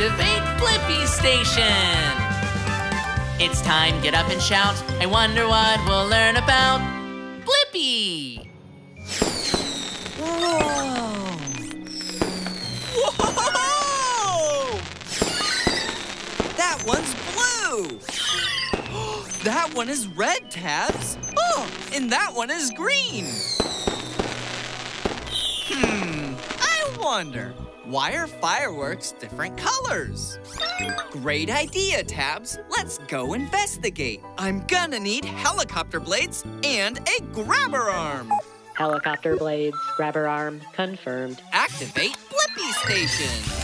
Activate Blippi Station! It's time, get up and shout. I wonder what we'll learn about Blippi! Whoa! Whoa! That one's blue! That one is red, Tabs! Oh, and that one is green! I wonder, why are fireworks different colors? Great idea, Tabs. Let's go investigate. I'm gonna need helicopter blades and a grabber arm. Helicopter blades, grabber arm, confirmed. Activate Blippi Station.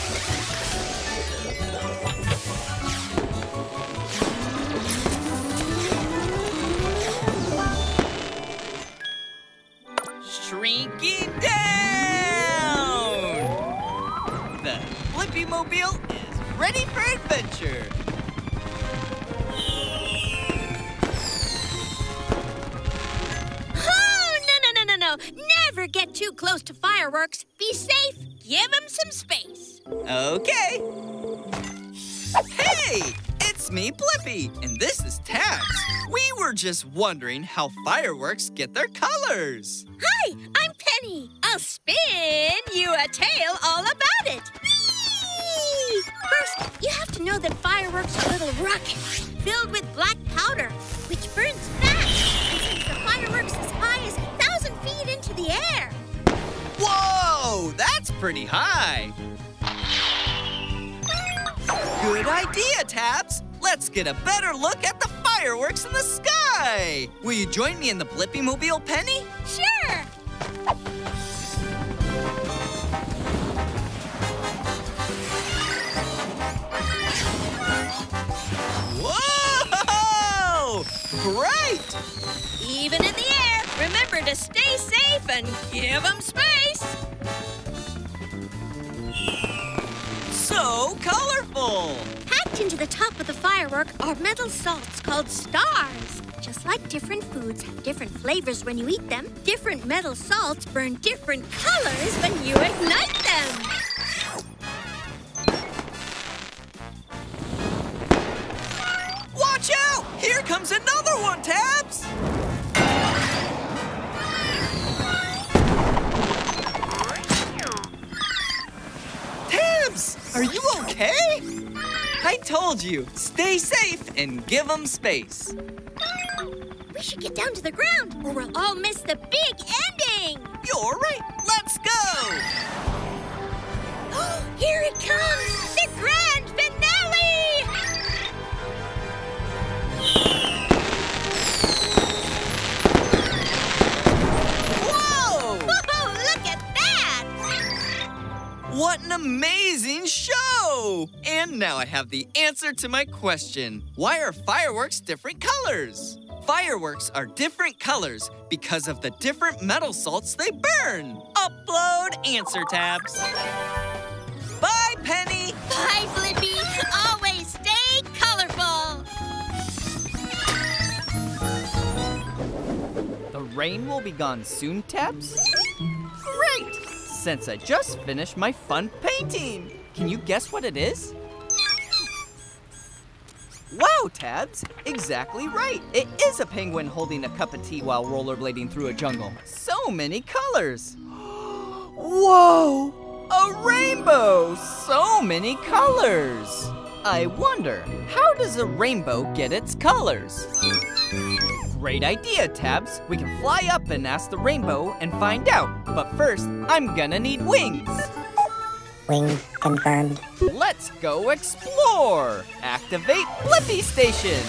Shrinky Down! Blippi-mobile is ready for adventure. Oh, no. Never get too close to fireworks. Be safe. Give them some space. Okay. Hey, it's me, Blippi, and this is Tabs. We were just wondering how fireworks get their colors. Hi, I'm Penny. I'll spin you a tale all about it. First, you have to know that fireworks are little rockets filled with black powder, which burns fast and sends the fireworks as high as 1,000 feet into the air. Whoa! That's pretty high. Good idea, Tabs. Let's get a better look at the fireworks in the sky. Will you join me in the Blippi-mobile, Penny? Sure. Great! Even in the air, remember to stay safe and give them space. So colorful! Packed into the top of the firework are metal salts called stars. Just like different foods have different flavors when you eat them, different metal salts burn different colors when you ignite them. Watch out! Here comes another one, Tabs! Tabs, are you okay? I told you, stay safe and give them space. We should get down to the ground or we'll all miss the big ending. You're right, let's go! Here it comes, the grand finale! Whoa! Whoa, look at that! What an amazing show! And now I have the answer to my question. Why are fireworks different colors? Fireworks are different colors because of the different metal salts they burn. Upload answer, Tabs. Bye, Penny. Bye, Blippi. Always stay colorful. Rain will be gone soon, Tabs? Great! Since I just finished my fun painting. Can you guess what it is? Wow, Tabs, exactly right. It is a penguin holding a cup of tea while rollerblading through a jungle. So many colors. Whoa, a rainbow, so many colors. I wonder, how does a rainbow get its colors? Great idea, Tabs. We can fly up and ask the rainbow and find out. But first, I'm gonna need wings. Wings confirmed. Let's go explore. Activate Blippi Station.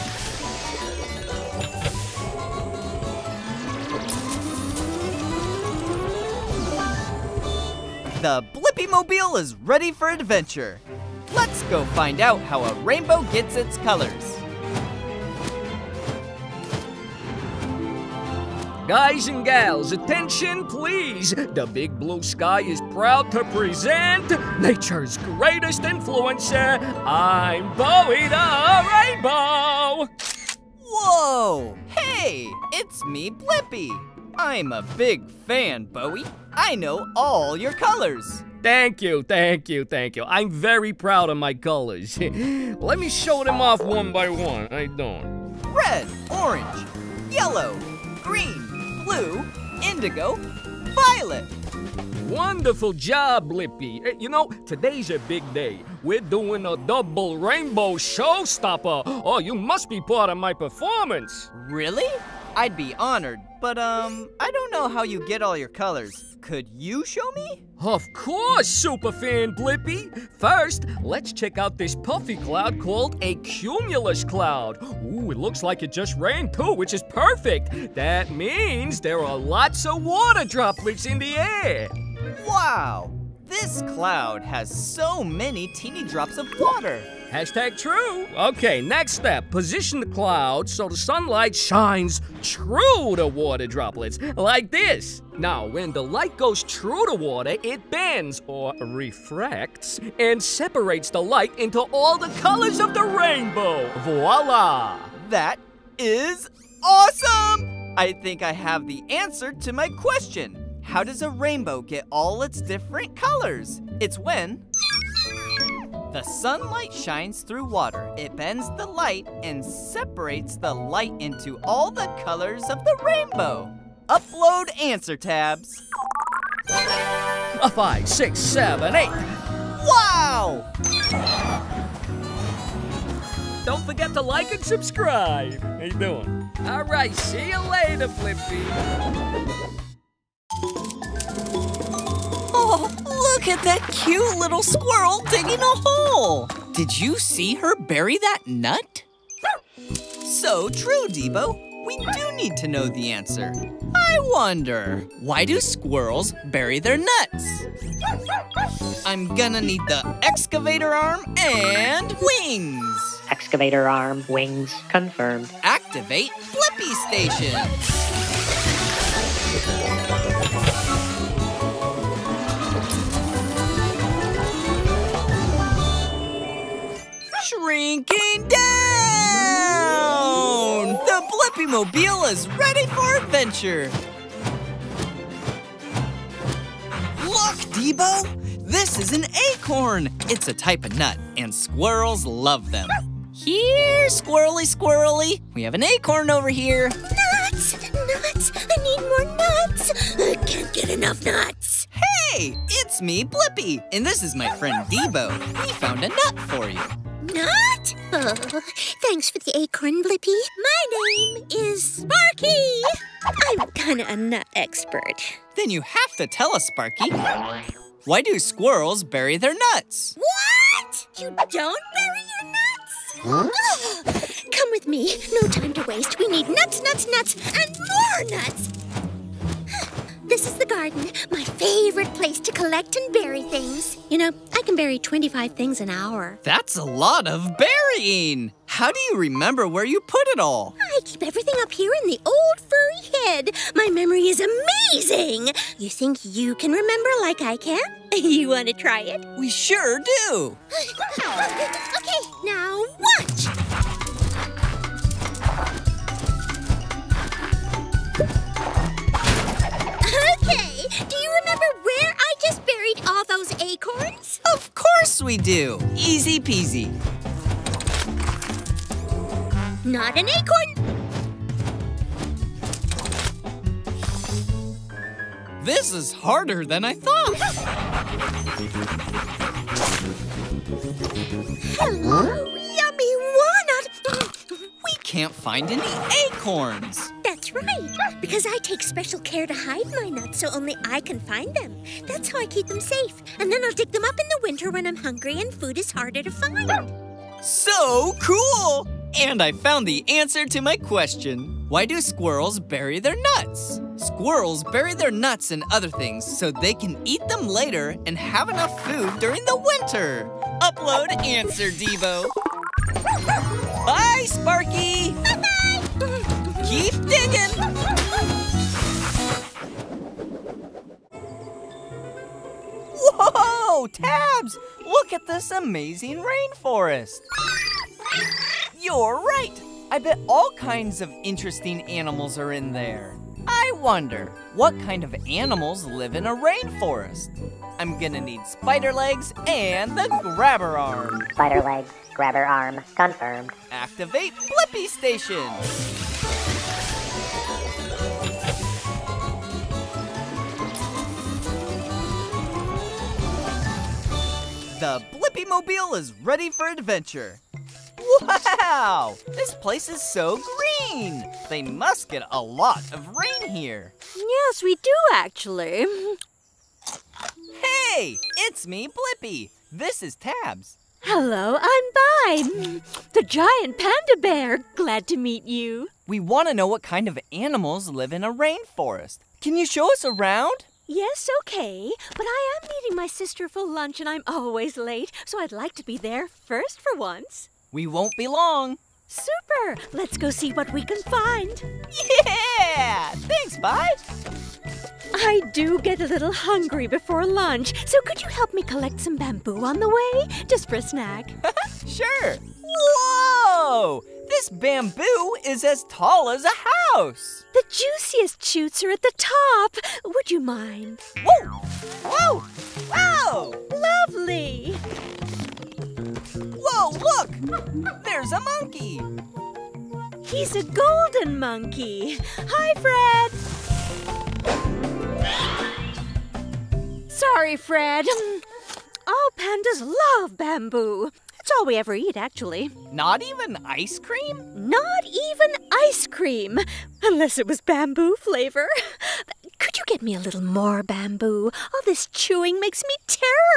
The Blippi-mobile is ready for adventure. Let's go find out how a rainbow gets its colors. Guys and gals, attention please! The Big Blue Sky is proud to present nature's greatest influencer. I'm Bowie the Rainbow! Whoa! Hey, it's me, Blippi. I'm a big fan, Bowie. I know all your colors. Thank you, thank you, thank you. I'm very proud of my colors. Let me show them off one by one. I don't. Red, orange, yellow, green, blue, indigo, violet. Wonderful job, Blippi. You know, today's a big day. We're doing a double rainbow showstopper. Oh, you must be part of my performance. Really? I'd be honored, but I don't know how you get all your colors. Could you show me? Of course, Superfan Blippi. First, let's check out this puffy cloud called a cumulus cloud. Ooh, it looks like it just rained too, which is perfect. That means there are lots of water droplets in the air. Wow, this cloud has so many teeny drops of water. Hashtag true. Okay, next step, position the cloud so the sunlight shines true to water droplets, like this. Now, when the light goes true to water, it bends, or refracts, and separates the light into all the colors of the rainbow. Voila! That is awesome! I think I have the answer to my question. How does a rainbow get all its different colors? It's when the sunlight shines through water. It bends the light and separates the light into all the colors of the rainbow. Upload answer tabs. 5, 6, 7, 8. Wow! Don't forget to like and subscribe. How you doing? All right, see you later, Blippi. Oh, look at that cute little squirrel digging a hole. Did you see her bury that nut? So true, Debo. We do need to know the answer. I wonder, why do squirrels bury their nuts? I'm gonna need the excavator arm and wings. Excavator arm, wings, confirmed. Activate Blippi Station. Shrinking down! The Blippi-mobile is ready for adventure! Look, Debo! This is an acorn! It's a type of nut, and squirrels love them. Here, squirrely, squirrely! We have an acorn over here! Nuts! Nuts! I need more nuts! I can't get enough nuts! Hey! It's me, Blippi! And this is my friend Debo. We found a nut for you. Nut? Oh, thanks for the acorn, Blippi. My name is Sparky. I'm kinda a nut expert. Then you have to tell us, Sparky. Why do squirrels bury their nuts? What? You don't bury your nuts? Huh? Come with me. No time to waste. We need nuts, nuts, nuts, and more nuts. This is the garden, my favorite place to collect and bury things. You know, I can bury 25 things an hour. That's a lot of burying. How do you remember where you put it all? I keep everything up here in the old furry head. My memory is amazing. You think you can remember like I can? You want to try it? We sure do. Okay, now watch. Do you remember where I just buried all those acorns? Of course we do. Easy peasy. Not an acorn. This is harder than I thought. Hello, yummy walnut. We can't find any acorns. That's right, because I take special care to hide my nuts so only I can find them. That's how I keep them safe. And then I'll dig them up in the winter when I'm hungry and food is harder to find. So cool! And I found the answer to my question. Why do squirrels bury their nuts? Squirrels bury their nuts and other things so they can eat them later and have enough food during the winter. Upload answer, Debo. Bye, Sparky! Bye-bye! Keep digging! Whoa, Tabs! Look at this amazing rainforest. You're right. I bet all kinds of interesting animals are in there. I wonder, what kind of animals live in a rainforest? I'm gonna need spider legs and the grabber arm. Spider legs, grabber arm, confirmed. Activate Blippi Station. The Blippi-mobile is ready for adventure. Wow! This place is so green! They must get a lot of rain here. Yes, we do, actually. Hey! It's me, Blippi. This is Tabs. Hello, I'm Bime, the giant panda bear. Glad to meet you. We want to know what kind of animals live in a rainforest. Can you show us around? Yes, okay, but I am meeting my sister for lunch and I'm always late, so I'd like to be there first for once. We won't be long. Super! Let's go see what we can find. Yeah! Thanks, Bime. I do get a little hungry before lunch, so could you help me collect some bamboo on the way? Just for a snack. Sure. Whoa! This bamboo is as tall as a house. The juiciest shoots are at the top. Would you mind? Whoa! Whoa! Whoa! Lovely! Whoa, look! There's a monkey. He's a golden monkey. Hi, Fred. Sorry, Fred. All pandas love bamboo. It's all we ever eat, actually. Not even ice cream? Not even ice cream, unless it was bamboo flavor. Could you get me a little more bamboo? All this chewing makes me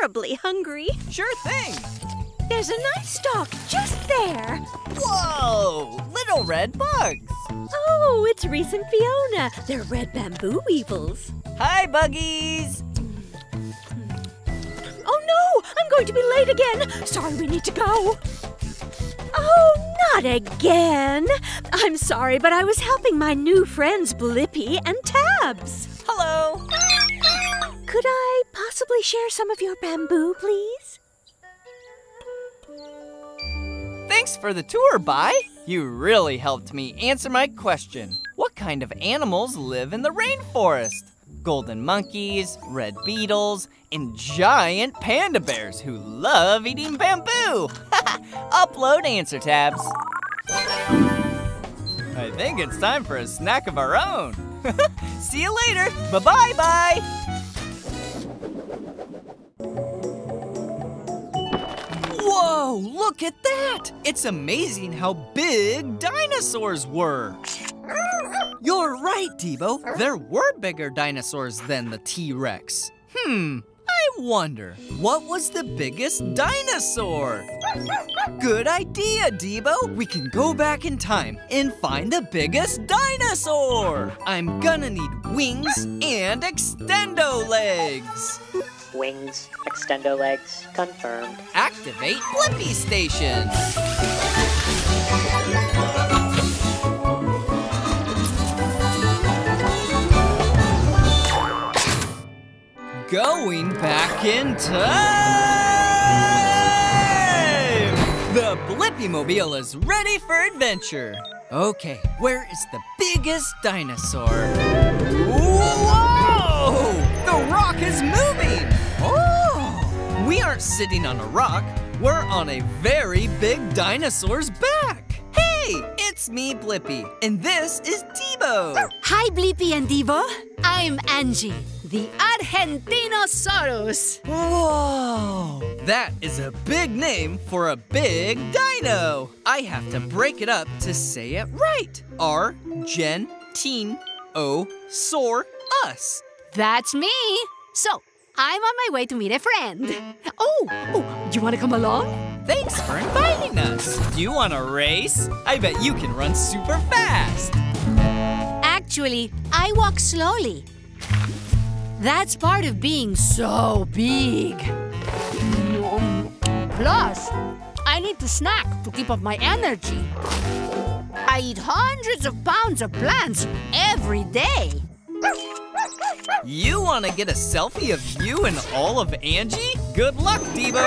terribly hungry. Sure thing. There's a nice stalk just there. Whoa, little red bugs. Oh, it's Reese and Fiona. They're red bamboo weevils. Hi, buggies. Oh, no! I'm going to be late again! Sorry, we need to go! Oh, not again! I'm sorry, but I was helping my new friends Blippi and Tabs. Hello! Could I possibly share some of your bamboo, please? Thanks for the tour, Bye! You really helped me answer my question. What kind of animals live in the rainforest? Golden monkeys, red beetles, and giant panda bears who love eating bamboo. Upload answer, Tabs. I think it's time for a snack of our own. See you later. Bye-bye, bye. Whoa, look at that. It's amazing how big dinosaurs were. You're right, Debo. There were bigger dinosaurs than the T-Rex. I wonder, what was the biggest dinosaur? Good idea, Debo. We can go back in time and find the biggest dinosaur. I'm gonna need wings and extendo legs. Wings, extendo legs, confirmed. Activate Blippi Station. Going back in time! The Blippi-mobile is ready for adventure. Okay, where is the biggest dinosaur? Whoa! The rock is moving! Oh! We aren't sitting on a rock. We're on a very big dinosaur's back. Hey, it's me, Blippi, and this is Debo. Hi, Blippi and Debo. I'm Angie. The Argentinosaurus! Whoa! That is a big name for a big dino! I have to break it up to say it right. Argentinosaurus. That's me! So, I'm on my way to meet a friend. Oh, you want to come along? Thanks for inviting us! Do you want to race? I bet you can run super fast! Actually, I walk slowly. That's part of being so big. Plus, I need to snack to keep up my energy. I eat hundreds of pounds of plants every day. You want to get a selfie of you and all of Angie? Good luck, Debo.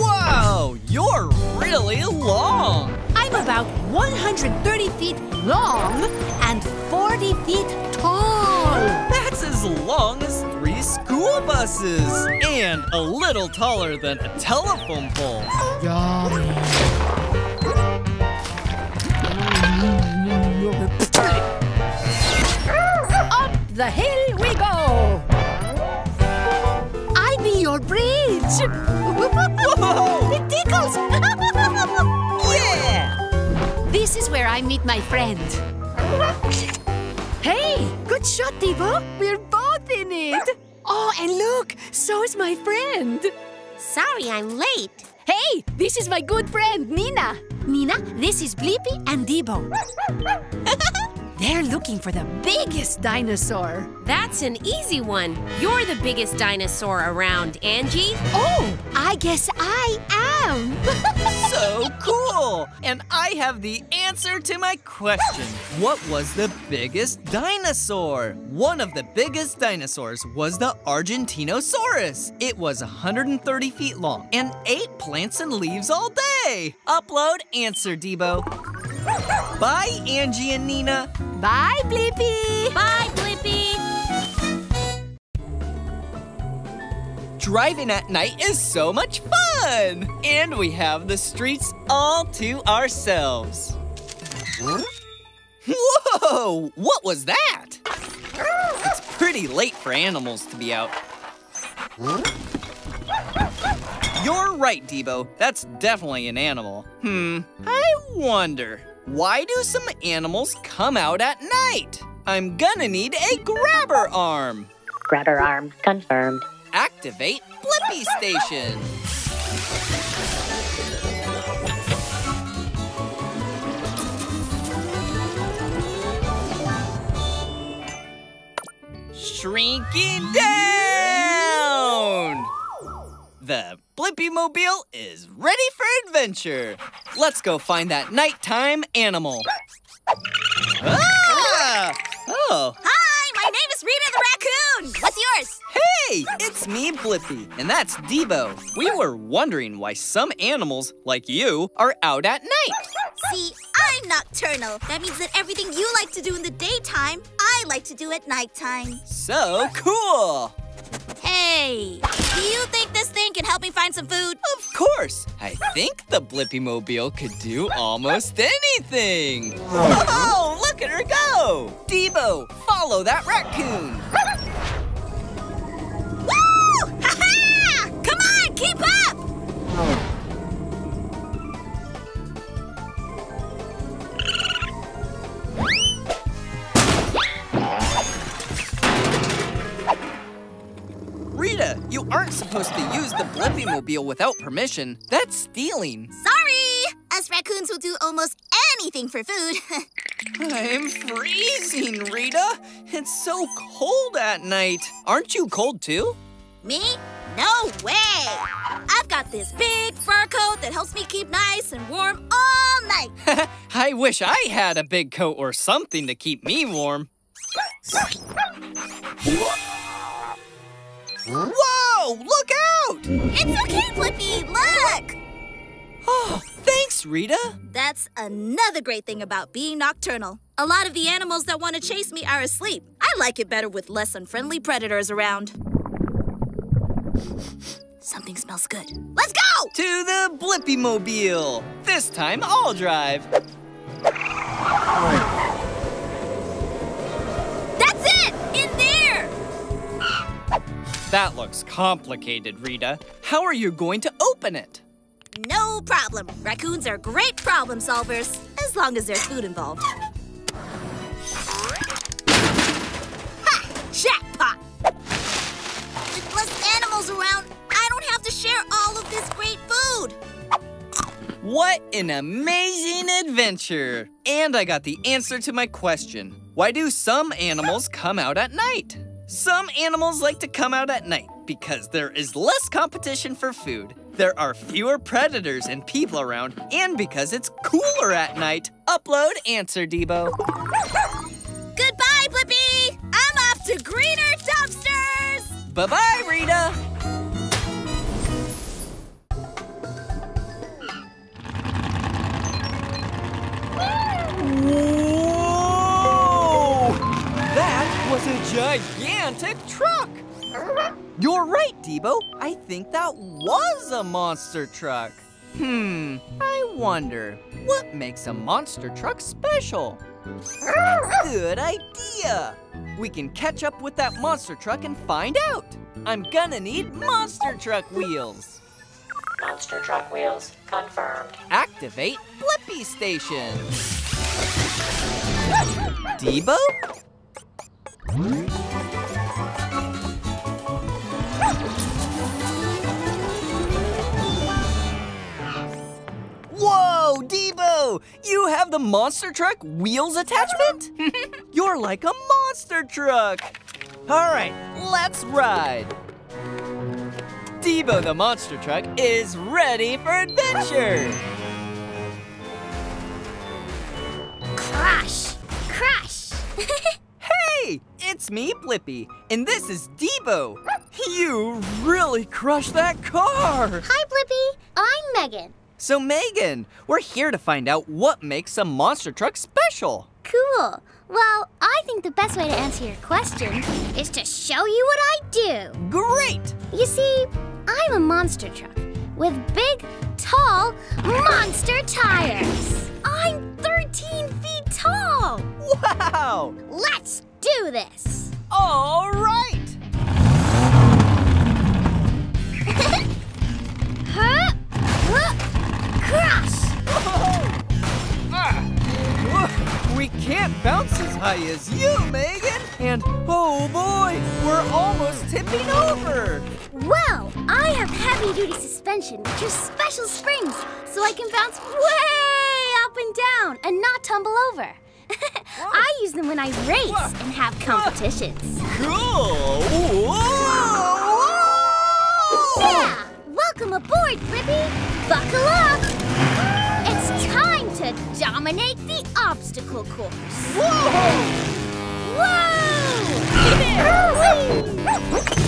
Wow, you're really long. I'm about 130 feet long and 40 feet tall. glasses and a little taller than a telephone pole. Up the hill we go! I be your bridge! Whoa. It tickles! Yeah! This is where I meet my friend. Hey, good shot, Divo. We're both in it. Oh, and look, so is my friend. Sorry, I'm late. Hey, this is my good friend, Nina. Nina, this is Blippi and Divo. They're looking for the biggest dinosaur. That's an easy one. You're the biggest dinosaur around, Angie. Oh, I guess I am. So cool. And I have the answer to my question. What was the biggest dinosaur? One of the biggest dinosaurs was the Argentinosaurus. It was 130 feet long and ate plants and leaves all day. Upload answer, Debo. Bye, Angie and Nina. Bye, Blippi. Bye, Blippi. Driving at night is so much fun. And we have the streets all to ourselves. Whoa, what was that? It's pretty late for animals to be out. You're right, Debo. That's definitely an animal. I wonder, why do some animals come out at night? I'm gonna need a grabber arm. Grabber arm confirmed. Activate Blippi Station. Shrinking down! The Blippi-mobile is ready for adventure. Let's go find that nighttime animal. Ah! Oh. Hi, my name is Rita the Raccoon. What's yours? Hey, it's me, Blippi, and that's Debo. We were wondering why some animals, like you, are out at night. See, I'm nocturnal. That means that everything you like to do in the daytime, I like to do at nighttime. So cool. Hey, do you think this thing can help me find some food? Of course. I think the Blippi-mobile could do almost anything. Oh, look at her go. Debo, follow that raccoon. Woo! Ha-ha! Come on, keep up! Rita, you aren't supposed to use the Blippi-mobile without permission. That's stealing. Sorry! Us raccoons will do almost anything for food. I'm freezing, Rita. It's so cold at night. Aren't you cold too? Me? No way! I've got this big fur coat that helps me keep nice and warm all night. I wish I had a big coat or something to keep me warm. Whoa! Look out! It's okay, Blippi! Look! Oh, thanks, Rita. That's another great thing about being nocturnal. A lot of the animals that want to chase me are asleep. I like it better with less unfriendly predators around. Something smells good. Let's go! To the Blippi-mobile. This time, I'll drive. That's it! In there! That looks complicated, Rita. How are you going to open it? No problem. Raccoons are great problem solvers, as long as there's food involved. Ha! Jackpot! With less animals around, I don't have to share all of this great food. What an amazing adventure! And I got the answer to my question. Why do some animals come out at night? Some animals like to come out at night because there is less competition for food. There are fewer predators and people around, and because it's cooler at night. Upload answer, Debo. Goodbye, Blippi! I'm off to greener dumpsters! Bye-bye, Rita! Whoa! That was a gigantic truck! You're right, Debo. I think that was a monster truck. I wonder, what makes a monster truck special? Good idea! We can catch up with that monster truck and find out. I'm gonna need monster truck wheels. Monster truck wheels confirmed. Activate Blippi Station. Debo? Whoa, Debo! You have the monster truck wheels attachment? You're like a monster truck. All right, let's ride. Debo the monster truck is ready for adventure. Crash! Crash! Hey, it's me, Blippi, and this is Debo. You really crushed that car. Hi, Blippi. I'm Megan. So, Megan, we're here to find out what makes a monster truck special. Cool. Well, I think the best way to answer your question is to show you what I do. Great! You see, I'm a monster truck with big, tall, monster tires. I'm 13 feet tall. Wow! Let's do this. All right. Huh? Huh? Crash! We can't bounce as high as you, Megan! And oh boy, we're almost tipping over! Well, I have heavy-duty suspension, which are special springs, so I can bounce way up and down and not tumble over. I use them when I race and have competitions. Cool! Whoa! Yeah! Welcome aboard, Blippi! Buckle up! It's time to dominate the obstacle course! Whoa! Whoa!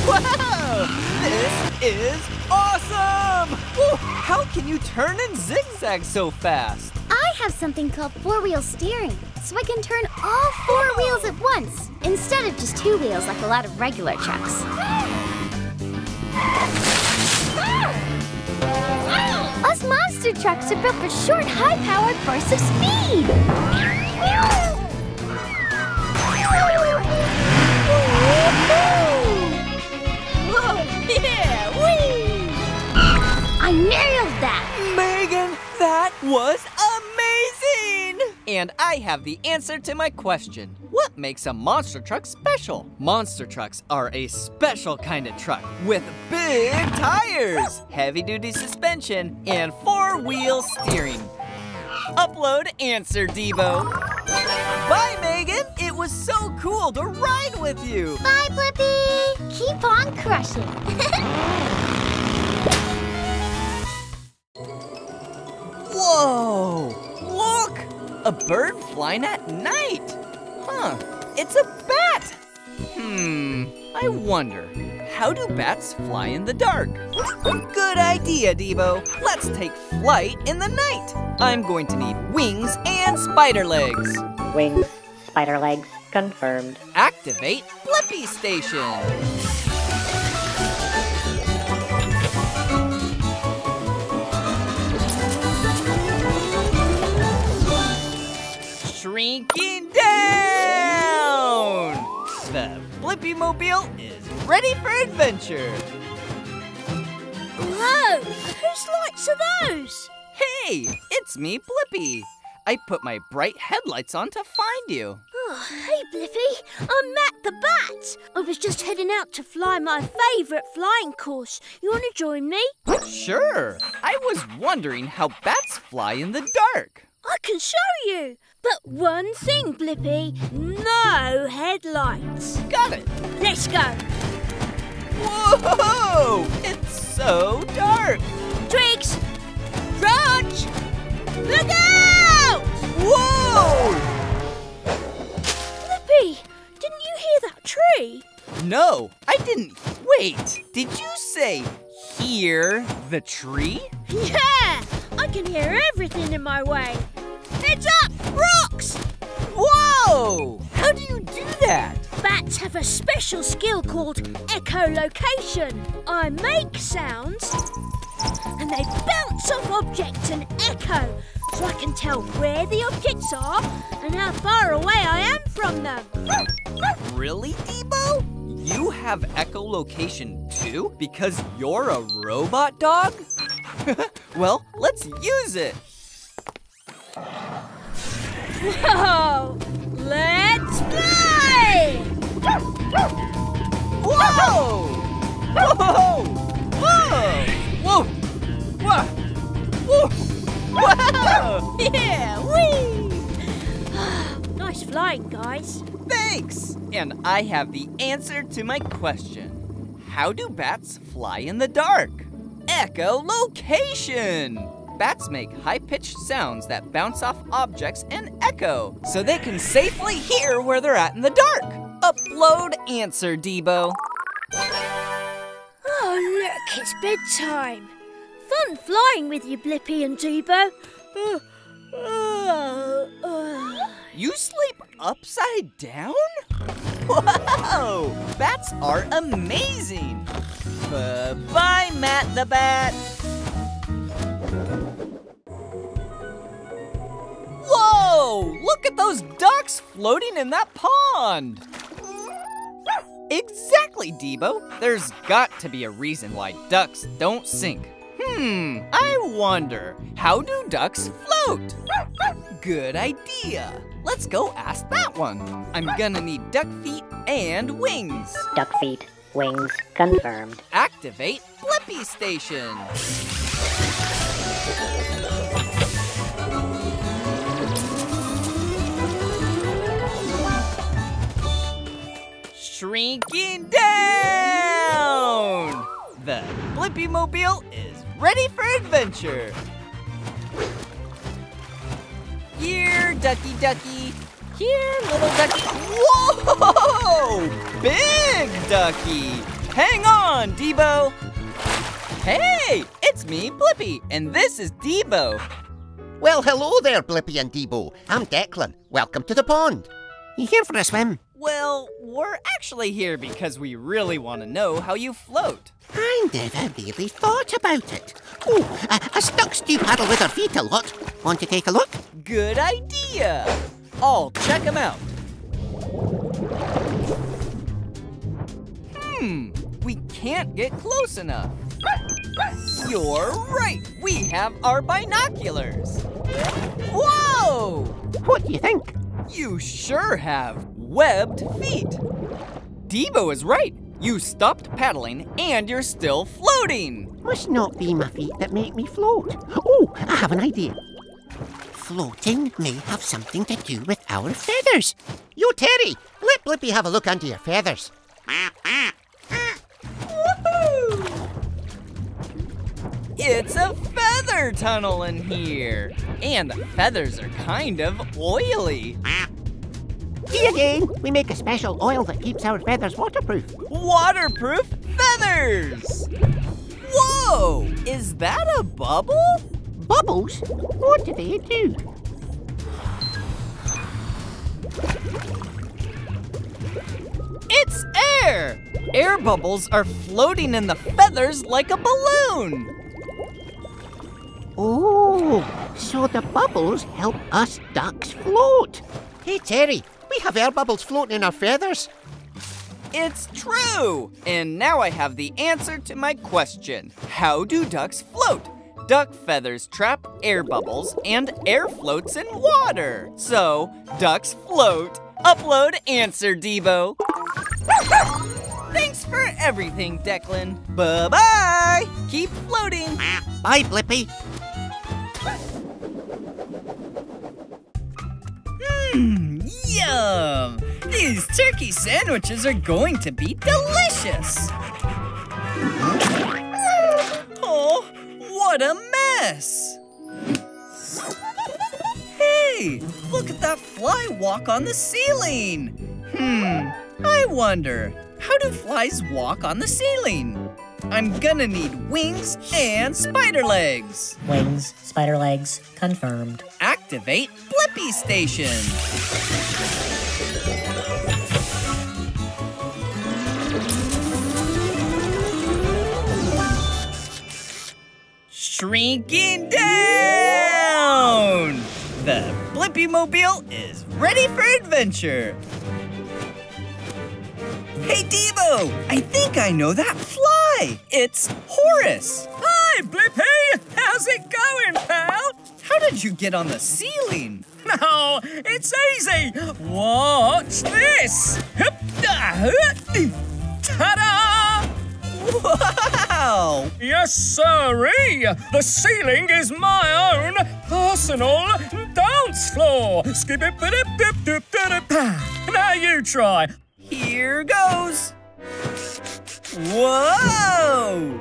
Wow! This is awesome! How can you turn and zigzag so fast? I have something called four-wheel steering, so I can turn all four wheels at once, instead of just two wheels like a lot of regular trucks. Us monster trucks are built for short, high-powered bursts of speed. Whoa, yeah, whee! I nailed that! Megan, that was amazing! And I have the answer to my question. What makes a monster truck special? Monster trucks are a special kind of truck with big tires, heavy-duty suspension, and four-wheel steering. Upload answer, Debo. Bye, Megan. It was so cool to ride with you. Bye, Blippi. Keep on crushing. Whoa! Look! A bird flying at night. Huh, it's a bat! I wonder, how do bats fly in the dark? Good idea, Debo. Let's take flight in the night. I'm going to need wings and spider legs. Wings, spider legs, confirmed. Activate Blippi Station. Shrinking down! The Blippi Mobile is ready for adventure. Whoa! Whose lights are those? Hey, it's me, Blippi. I put my bright headlights on to find you. Oh, hey, Blippi. I'm Matt the Bat. I was just heading out to fly my favorite flying course. You want to join me? Sure. I was wondering how bats fly in the dark. I can show you. But one thing, Blippi, no headlights. Got it. Let's go. Whoa! It's so dark. Trix, Rog, look out! Whoa! Blippi, didn't you hear that tree? No, I didn't. Wait, did you say hear the tree? Yeah, I can hear everything in my way. Heads up, rocks! Whoa! How do you do that? Bats have a special skill called echolocation. I make sounds and they bounce off objects and echo, so I can tell where the objects are and how far away I am from them. Really, Debo? You have echolocation too? Because you're a robot dog? Well, let's use it. Whoa! Let's fly! Whoa! Whoa! Whoa! Whoa! Whoa! Whoa! Yeah! Whee! Nice flying, guys. Thanks! And I have the answer to my question. How do bats fly in the dark? Echolocation! Bats make high-pitched sounds that bounce off objects and echo, so they can safely hear where they're at in the dark. Upload answer, Debo. Oh, look, it's bedtime. Fun flying with you, Blippi and Debo. You sleep upside down? Whoa! Bats are amazing. Bye-bye, Matt the Bat. Whoa! Look at those ducks floating in that pond! Exactly, Debo. There's got to be a reason why ducks don't sink. I wonder, how do ducks float? Good idea. Let's go ask that one. I'm gonna need duck feet and wings. Duck feet, wings, confirmed. Activate Blippi Station. Shrinking down! The Blippi Mobile is ready for adventure. Here, ducky, ducky. Here, little ducky. Whoa! Big ducky! Hang on, Debo. Hey, it's me, Blippi, and this is Debo. Well, hello there, Blippi and Debo. I'm Declan. Welcome to the pond. You here for a swim? Well, we're actually here because we really want to know how you float. I never really thought about it. Oh, us ducks do paddle with our feet a lot. Want to take a look? Good idea. I'll check them out. We can't get close enough. You're right. We have our binoculars. Whoa! What do you think? You sure have webbed feet. Debo is right. You stopped paddling and you're still floating. Must not be my feet that make me float. Oh, I have an idea. Floating may have something to do with our feathers. You, Terry, let Blippi have a look under your feathers. It's a feather tunnel in here. And the feathers are kind of oily. See again, we make a special oil that keeps our feathers waterproof. Waterproof feathers! Whoa! Is that a bubble? Bubbles? What do they do? It's air! Air bubbles are floating in the feathers like a balloon. Oh, so the bubbles help us ducks float. Hey, Terry, we have air bubbles floating in our feathers. It's true. And now I have the answer to my question. How do ducks float? Duck feathers trap air bubbles and air floats in water. So, ducks float. Upload answer, Debo. Thanks for everything, Declan. Bye-bye. Keep floating. Bye, Blippi. Yum! These turkey sandwiches are going to be delicious! Oh, what a mess! Hey, look at that fly walk on the ceiling! I wonder, how do flies walk on the ceiling? I'm gonna need wings and spider legs. Wings, spider legs, confirmed. Activate Blippi Station. shrinking down! The Blippi-mobile is ready for adventure! Hey, Devo! I think I know that fly! It's Horace! Hi, Blippi! How's it going, pal? How did you get on the ceiling? No, it's easy! Watch this! Ta-da! Wow! Yes, sirree! The ceiling is my own personal dance floor! Skip-a-dip-dip-dip-dip-dip! Now you try! Here goes! Whoa!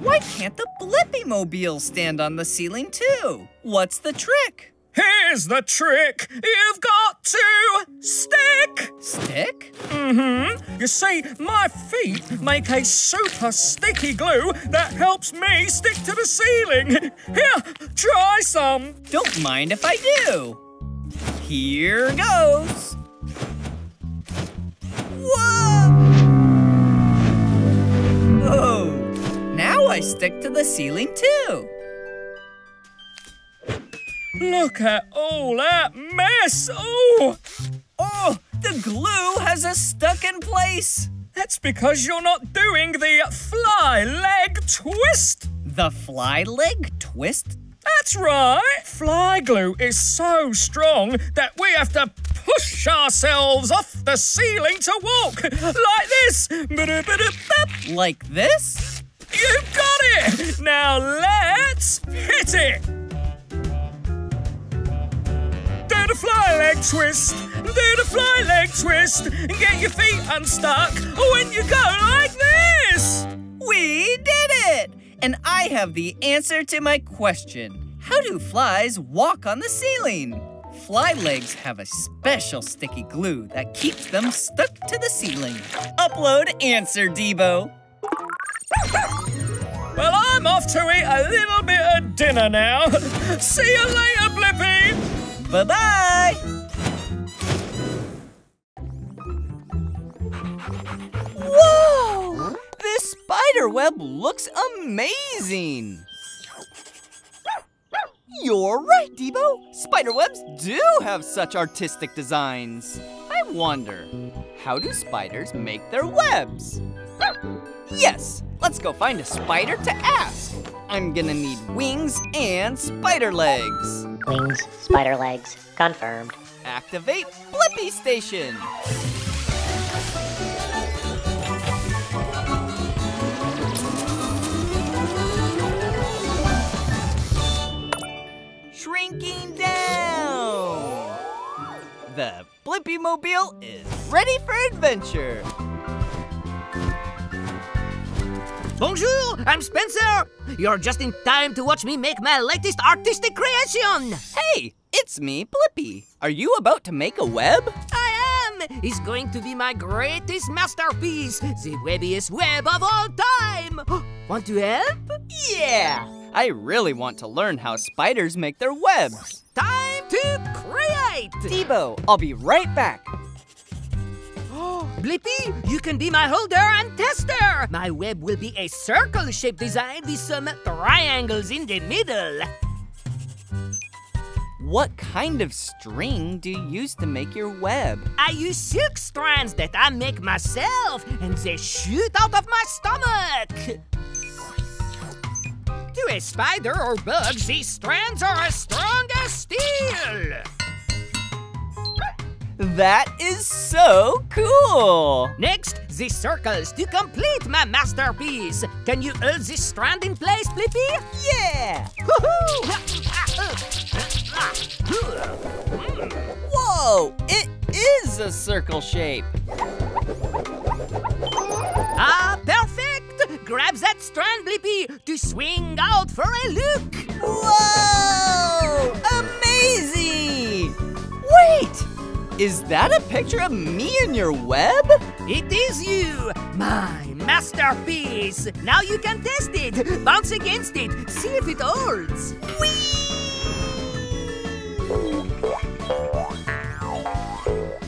Why can't the Blippi-mobile stand on the ceiling too? What's the trick? Here's the trick! You've got to stick! Stick? Mm-hmm. You see, my feet make a super sticky glue that helps me stick to the ceiling. Here, try some. Don't mind if I do. Here goes. Whoa! Oh, now I stick to the ceiling too. Look at all that mess! Oh! Oh, the glue has us stuck in place! That's because you're not doing the fly leg twist! The fly leg twist? That's right! Fly glue is so strong that we have to push ourselves off the ceiling to walk! Like this! Like this? You got it! Now let's hit it! Do the fly leg twist! Do the fly leg twist! Get your feet unstuck when you go like this! We did it! And I have the answer to my question. How do flies walk on the ceiling? Fly legs have a special sticky glue that keeps them stuck to the ceiling. Upload answer, Debo. Well, I'm off to eat a little bit of dinner now. See you later, Blippi. Bye-bye. Whoa! This spider web looks amazing. You're right, Debo. Spiderwebs do have such artistic designs. I wonder, how do spiders make their webs? Yes, let's go find a spider to ask. I'm gonna need wings and spider legs. Wings, spider legs, confirmed. Activate Blippi Station. Shrinking down! The Blippi-mobile is ready for adventure! Bonjour, I'm Spencer! You're just in time to watch me make my latest artistic creation! Hey, it's me, Blippi. Are you about to make a web? I am! It's going to be my greatest masterpiece, the webbiest web of all time! Want to help? Yeah! I really want to learn how spiders make their webs. Time to create! Debo, I'll be right back. Oh, Blippi, you can be my holder and tester. My web will be a circle-shaped design with some triangles in the middle. What kind of string do you use to make your web? I use silk strands that I make myself, and they shoot out of my stomach. To a spider or bug, these strands are as strong as steel! That is so cool! Next, the circles to complete my masterpiece! Can you hold this strand in place, Blippi? Yeah! Whoa! It is a circle shape! Ah, perfect! Grab that strand, Blippi, to swing out for a look! Whoa! Amazing! Wait! Is that a picture of me in your web? It is you! My masterpiece! Now you can test it! Bounce against it! See if it holds! Whee!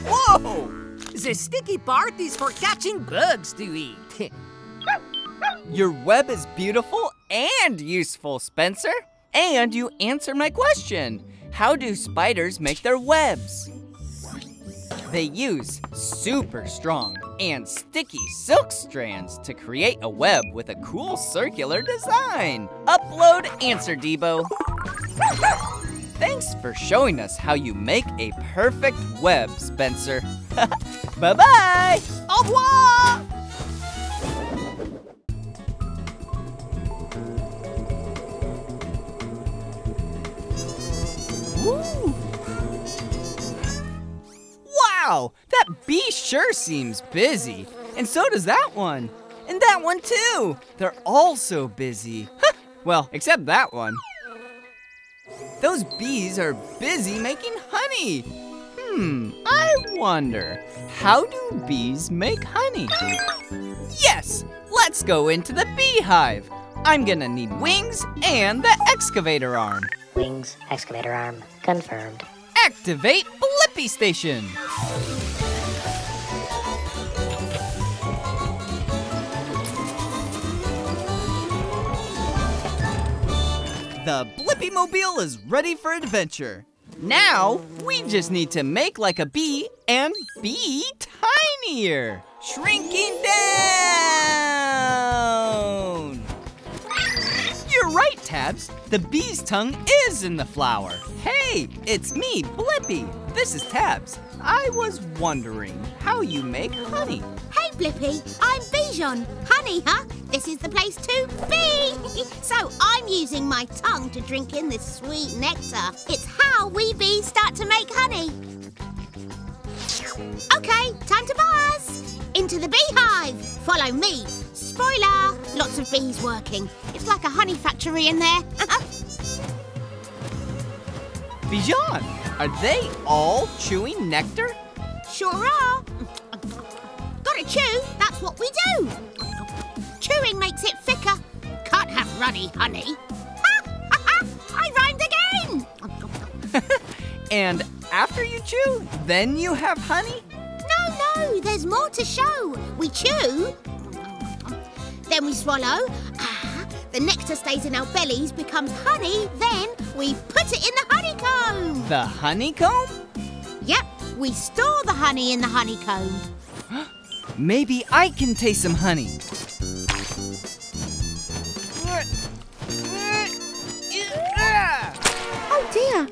Whoa! The sticky part is for catching bugs to eat. Your web is beautiful and useful, Spencer. And you answered my question. How do spiders make their webs? They use super strong and sticky silk strands to create a web with a cool circular design. Upload answer, Debo. Thanks for showing us how you make a perfect web, Spencer. Bye-bye. Au revoir. Woo. Wow, that bee sure seems busy. And so does that one. And that one too. They're all so busy. Well, except that one. Those bees are busy making honey. I wonder, how do bees make honey? Yes, let's go into the beehive. I'm gonna need wings and the excavator arm. Wings, excavator arm, confirmed. Activate Blippi Station. The Blippi-mobile is ready for adventure. Now, we just need to make like a bee and be tinier. Shrinking down. You're right, Tabs. The bee's tongue is in the flower. Hey, it's me, Blippi. This is Tabs. I was wondering how you make honey. Hey, Blippi, I'm Bijan. Honey, huh? This is the place to be. So I'm using my tongue to drink in this sweet nectar. It's how we bees start to make honey. Okay, time to buzz. Into the beehive. Follow me. Spoiler, lots of bees working. It's like a honey factory in there. Bijan, are they all chewing nectar? Sure are. Gotta chew, that's what we do. Chewing makes it thicker. Can't have runny honey. I rhymed again! And after you chew, then you have honey? No, there's more to show. We chew. Then we swallow, the nectar stays in our bellies, becomes honey, then we put it in the honeycomb. The honeycomb? Yep, we store the honey in the honeycomb. Maybe I can taste some honey. Oh dear.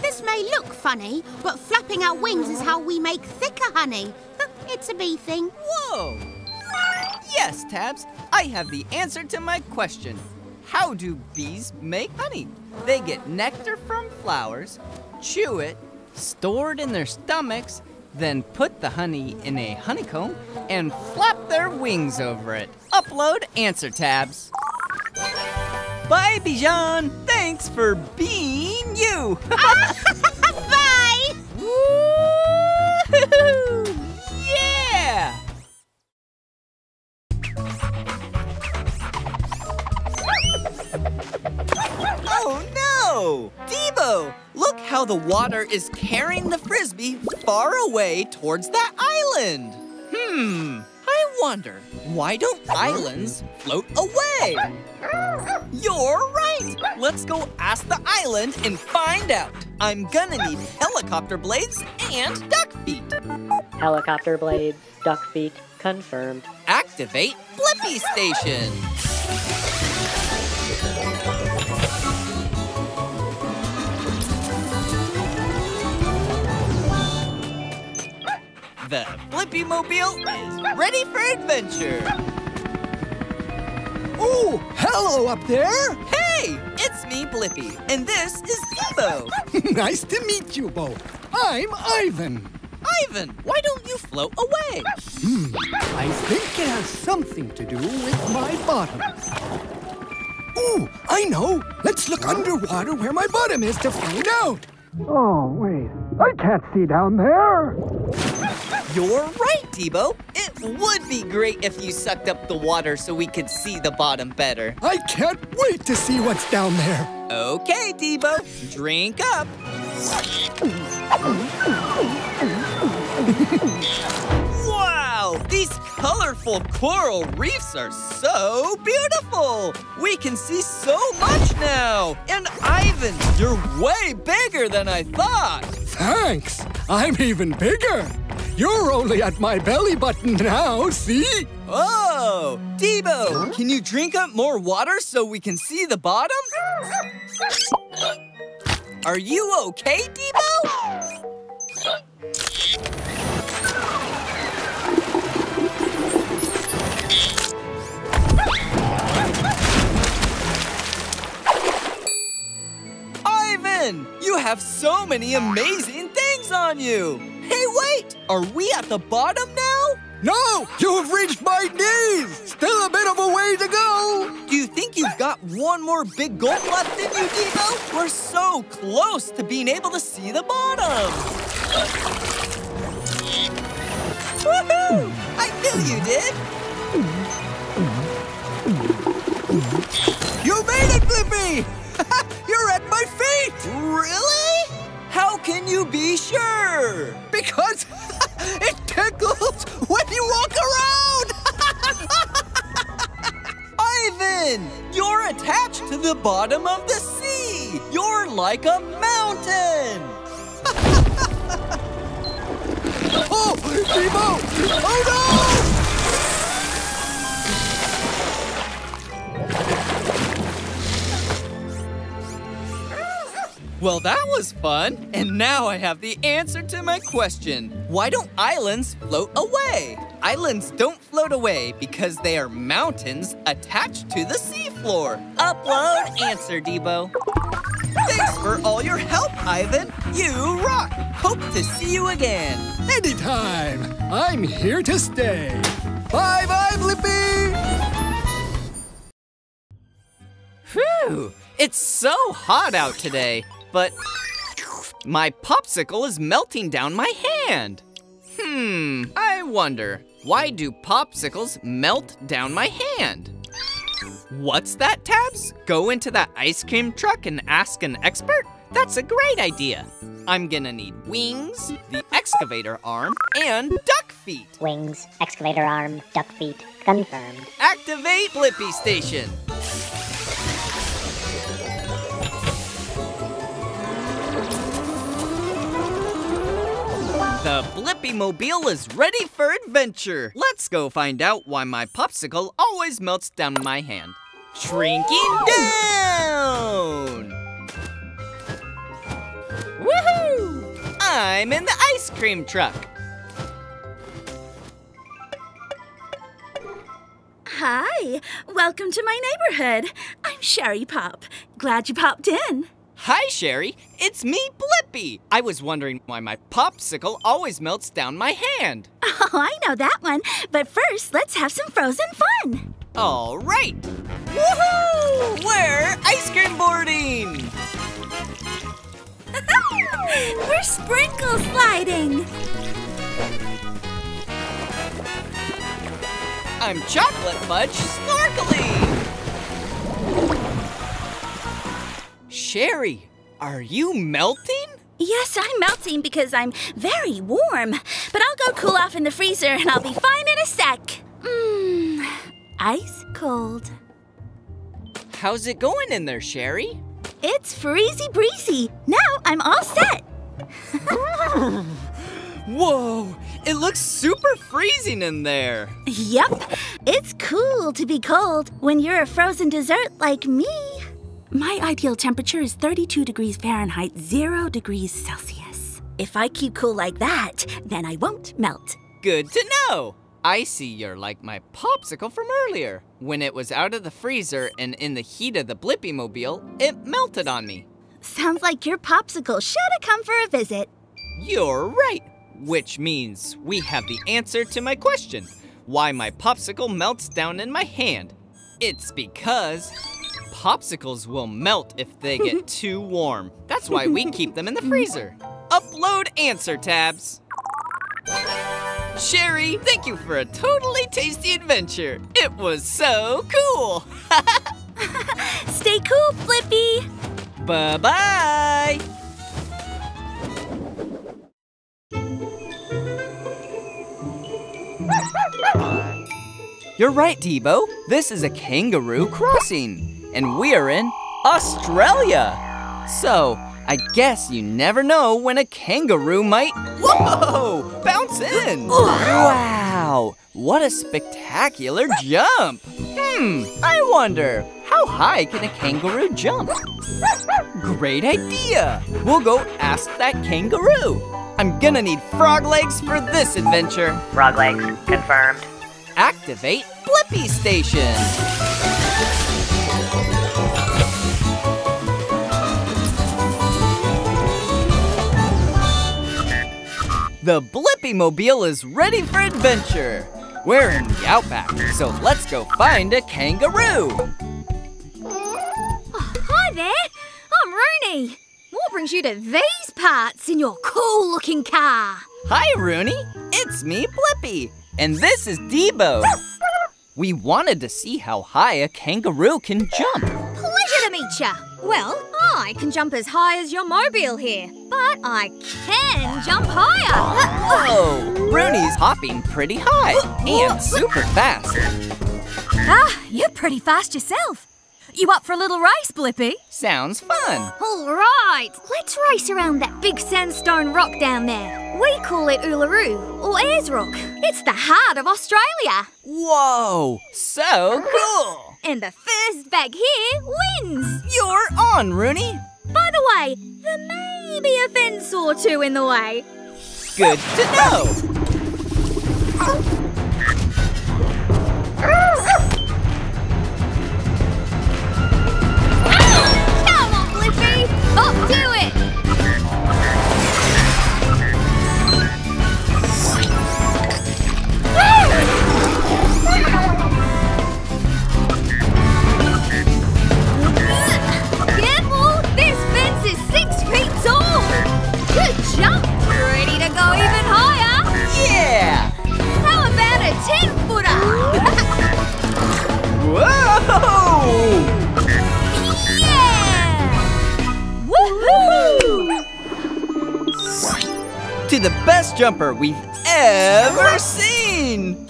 This may look funny, but flapping our wings is how we make thicker honey. It's a bee thing. Whoa! Yes, Tabs, I have the answer to my question. How do bees make honey? They get nectar from flowers, chew it, store it in their stomachs, then put the honey in a honeycomb and flap their wings over it. Upload answer, Tabs. Bye, Bijan. Thanks for being you. Bye! Woo-hoo-hoo. Yeah! Oh no! Debo, look how the water is carrying the frisbee far away towards that island. I wonder, why don't islands float away? You're right! Let's go ask the island and find out. I'm gonna need helicopter blades and duck feet. Helicopter blades, duck feet, confirmed. Activate Blippi Station. The Blippi-mobile is ready for adventure. Oh, hello up there. Hey, it's me, Blippi, and this is Debo. Nice to meet you both. I'm Ivan. Ivan, why don't you float away? I think it has something to do with my bottom. Oh, I know. Let's look underwater where my bottom is to find out. Oh, wait. I can't see down there. You're right, Debo. It would be great if you sucked up the water so we could see the bottom better. I can't wait to see what's down there. Okay, Debo. Drink up. Wow! These colorful coral reefs are so beautiful! We can see so much now! And Ivan, you're way bigger than I thought! Thanks! I'm even bigger! You're only at my belly button now, see? Oh! Debo, can you drink up more water so we can see the bottom? Are you okay, Debo? Ivan, you have so many amazing things on you! Hey, wait! Are we at the bottom now? No! You've reached my knees! Still a bit of a way to go! Do you think you've got one more big gulp left in you, Debo? We're so close to being able to see the bottom! Woohoo! I knew you did! You made it, Blippi! You're at my feet! Really? How can you be sure? Because it tickles when you walk around! Ivan, you're attached to the bottom of the sea! You're like a mountain! Oh, Debo! Oh, no! Well, that was fun. And now I have the answer to my question. Why don't islands float away? Islands don't float away because they are mountains attached to the seafloor. Upload answer, Debo. Thanks for all your help, Ivan. You rock. Hope to see you again. Anytime. I'm here to stay. Bye-bye, Blippi. Phew. It's so hot out today. But my popsicle is melting down my hand. I wonder, why do popsicles melt down my hand? What's that, Tabs? Go into that ice cream truck and ask an expert? That's a great idea. I'm gonna need wings, the excavator arm, and duck feet. Wings, excavator arm, duck feet, confirmed. Activate Blippi Station. The Blippi-mobile is ready for adventure. Let's go find out why my popsicle always melts down my hand. Shrinking down! Woohoo! I'm in the ice cream truck. Hi, welcome to my neighborhood. I'm Sherry Pop. Glad you popped in. Hi, Sherry. It's me, Blippi. I was wondering why my popsicle always melts down my hand. Oh, I know that one. But first, let's have some frozen fun. All right. Woohoo! We're ice cream boarding. We're sprinkle sliding. I'm chocolate fudge snorkeling. Sherry, are you melting? Yes, I'm melting because I'm very warm. But I'll go cool off in the freezer and I'll be fine in a sec. Ice cold. How's it going in there, Sherry? It's freezy breezy. Now I'm all set. Whoa, it looks super freezing in there. Yep, it's cool to be cold when you're a frozen dessert like me. My ideal temperature is 32 degrees Fahrenheit, 0 degrees Celsius. If I keep cool like that, then I won't melt. Good to know. I see you're like my popsicle from earlier. When it was out of the freezer and in the heat of the Blippi-mobile, it melted on me. Sounds like your popsicle should have come for a visit. You're right, which means we have the answer to my question. Why my popsicle melts down in my hand. It's because popsicles will melt if they get too warm. That's why we keep them in the freezer. Upload answer, Tabs. Sherry, thank you for a totally tasty adventure. It was so cool. Stay cool, Blippi. Bye-bye. You're right, Debo. This is a kangaroo crossing, and we are in Australia. So, I guess you never know when a kangaroo might... Whoa! Bounce in! Wow! What a spectacular jump! I wonder, how high can a kangaroo jump? Great idea! We'll go ask that kangaroo. I'm gonna need frog legs for this adventure. Frog legs confirmed. Activate Blippi Station. The Blippi Mobile is ready for adventure. We're in the outback, so let's go find a kangaroo. Oh, hi there, I'm Rooney. What brings you to these parts in your cool-looking car? Hi, Rooney. It's me, Blippi. And this is Debo. We wanted to see how high a kangaroo can jump. Pleasure to meet ya. Well, I can jump as high as your mobile here, but I can jump higher. Whoa! Rooney's hopping pretty high and super fast. Ah, you're pretty fast yourself. You up for a little race, Blippi? Sounds fun. All right, let's race around that big sandstone rock down there. We call it Uluru, or Ayers Rock. It's the heart of Australia. Whoa, so cool. And the first bag here wins! You're on, Rooney! By the way, there may be a fence or two in the way. Good to know! Come on, Blippi! Up to it! Jump! Ready to go even higher? Yeah! How about a 10-footer? Whoa! Yeah! Woohoo! To the best jumper we've ever seen!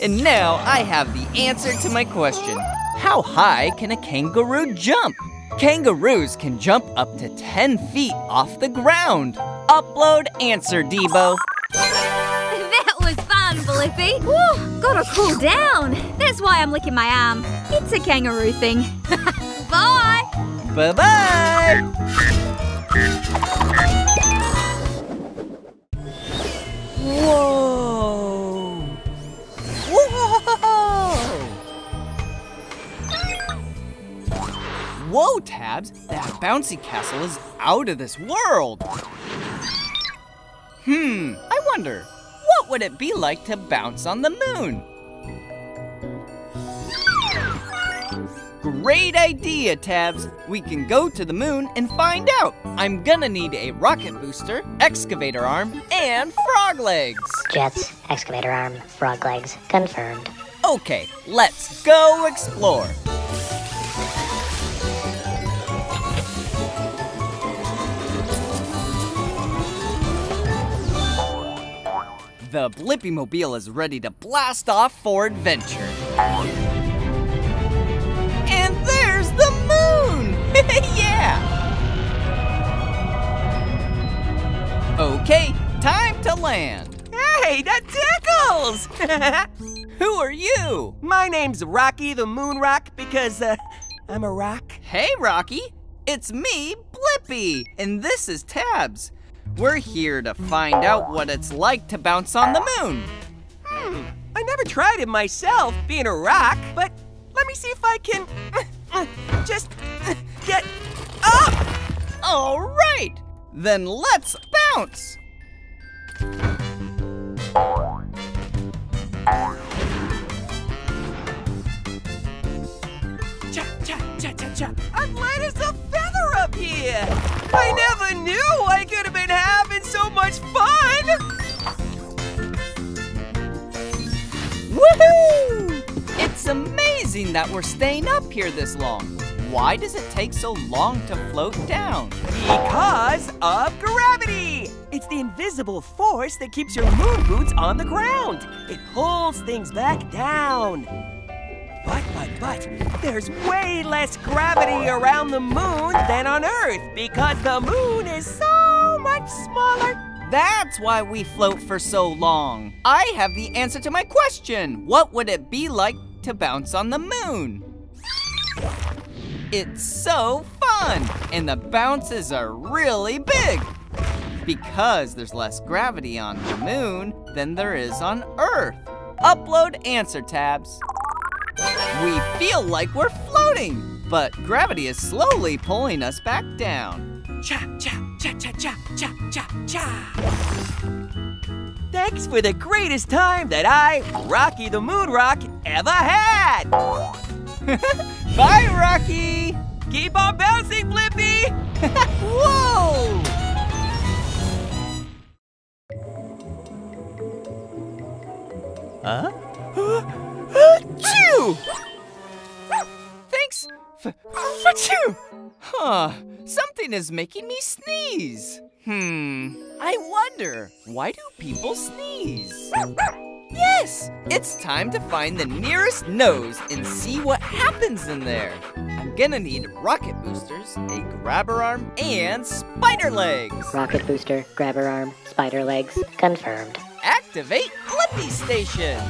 And now I have the answer to my question. How high can a kangaroo jump? Kangaroos can jump up to 10 feet off the ground. Upload answer, Debo. That was fun, Blippi. Whew, gotta cool down. That's why I'm licking my arm. It's a kangaroo thing. Bye. Bye-bye. Whoa. Whoa. Whoa, Tabs, that bouncy castle is out of this world. I wonder, what would it be like to bounce on the moon? Great idea, Tabs. We can go to the moon and find out. I'm gonna need a rocket booster, excavator arm, and frog legs. Jets, excavator arm, frog legs, confirmed. Okay, let's go explore. The Blippi Mobile is ready to blast off for adventure. And there's the moon! Yeah! Okay, time to land. Hey, that tickles! Who are you? My name's Rocky the Moon Rock because I'm a rock. Hey, Rocky. It's me, Blippi, and this is Tabs. We're here to find out what it's like to bounce on the moon. I never tried it myself, being a rock, but let me see if I can just get up. All right, then let's bounce. Cha, cha, cha, cha, cha. I'm light as a feather up here. I never knew I could have been having so much fun! Woohoo! It's amazing that we're staying up here this long. Why does it take so long to float down? Because of gravity! It's the invisible force that keeps your moon boots on the ground. It pulls things back down. But, there's way less gravity around the moon than on Earth because the moon is so much smaller. That's why we float for so long. I have the answer to my question. What would it be like to bounce on the moon? It's so fun, and the bounces are really big because there's less gravity on the moon than there is on Earth. Upload answer tabs. We feel like we're floating, but gravity is slowly pulling us back down. Cha, cha, cha, cha, cha, cha, cha, cha. Thanks for the greatest time that I, Rocky the Moon Rock, ever had. Bye, Rocky. Keep on bouncing, Blippi. Whoa! Huh? Achoo! Thanks for you! Huh, something is making me sneeze. I wonder, why do people sneeze? Yes, it's time to find the nearest nose and see what happens in there. I'm gonna need rocket boosters, a grabber arm, and spider legs. Rocket booster, grabber arm, spider legs, confirmed. Activate Blippi Station.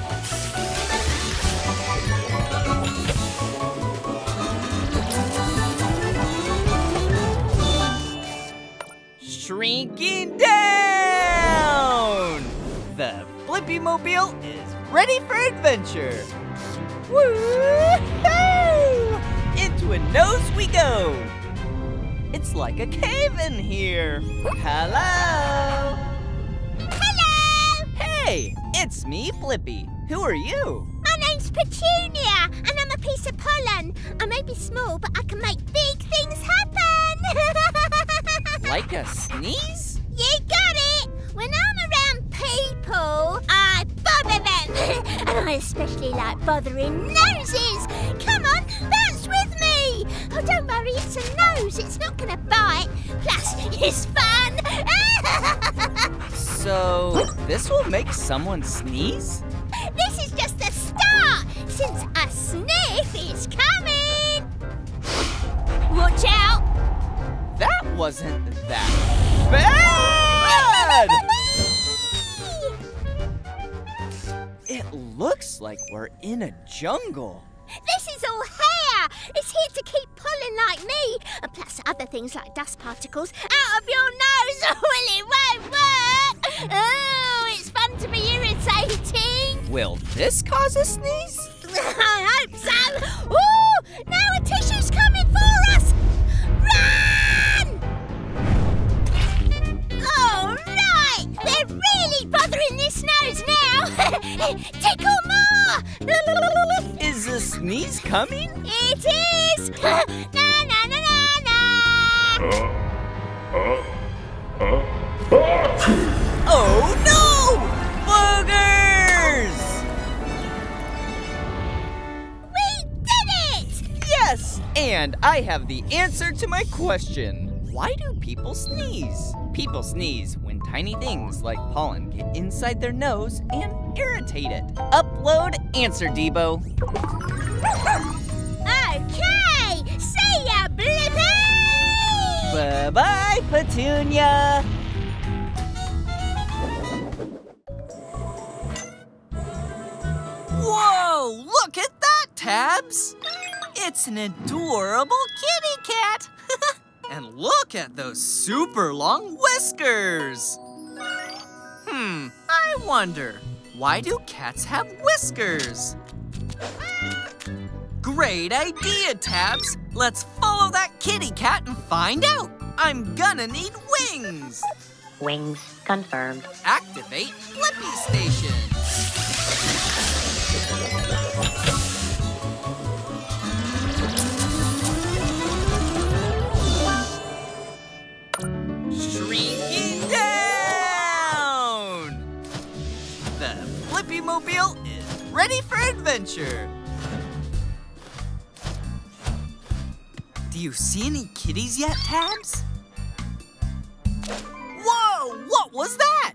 Shrinking down! The Blippi-mobile is ready for adventure! Woo-hoo! Into a nose we go! It's like a cave in here! Hello! Hello! Hey, it's me, Blippi. Who are you? My name's Petunia, and I'm a piece of pollen. I may be small, but I can make big things happen! Like a sneeze? You got it! When I'm around people, I bother them! And I especially like bothering noses! Come on, bounce with me! Oh, don't worry, it's a nose, it's not gonna bite. Plus, it's fun! So, this will make someone sneeze? This is just the start, since a sniff is coming! Watch out! That wasn't that bad! It looks like we're in a jungle. This is all hair! It's here to keep pollen like me, and plus other things like dust particles, out of your nose! Well, it won't work! Oh, it's fun to be irritating! Will this cause a sneeze? I hope so! Ooh, now a tissue's coming for us! Run! Alright! They're really bothering this nose now! Tickle more! Is the sneeze coming? It is! Na na na na na! Oh no! Boogers! We did it! Yes! And I have the answer to my question. Why do people sneeze? People sneeze when tiny things like pollen get inside their nose and irritate it. Upload answer, Debo. Okay, see ya, Blippi! Bye-bye, Petunia. Whoa, look at that, Tabs. It's an adorable kitty cat. And look at those super long whiskers! I wonder, why do cats have whiskers? Great idea, Tabs! Let's follow that kitty cat and find out! I'm gonna need wings! Wings confirmed. Activate Blippi Station! Shrinking down! The Blippi-mobile is ready for adventure. Do you see any kitties yet, Tabs? Whoa! What What was that?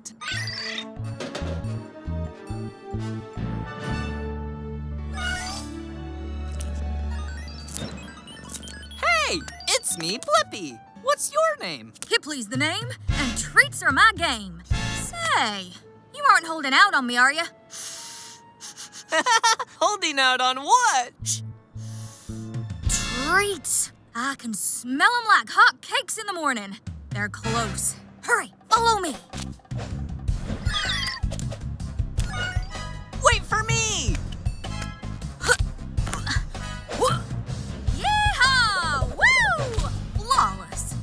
Hey, it's me, Blippi. What's your name? Hipley's the name, and treats are my game. Say, you aren't holding out on me, are you? Holding out on what? Treats. I can smell them like hot cakes in the morning. They're close. Hurry, follow me. Wait for me! Yeehaw! Woo! Flawless.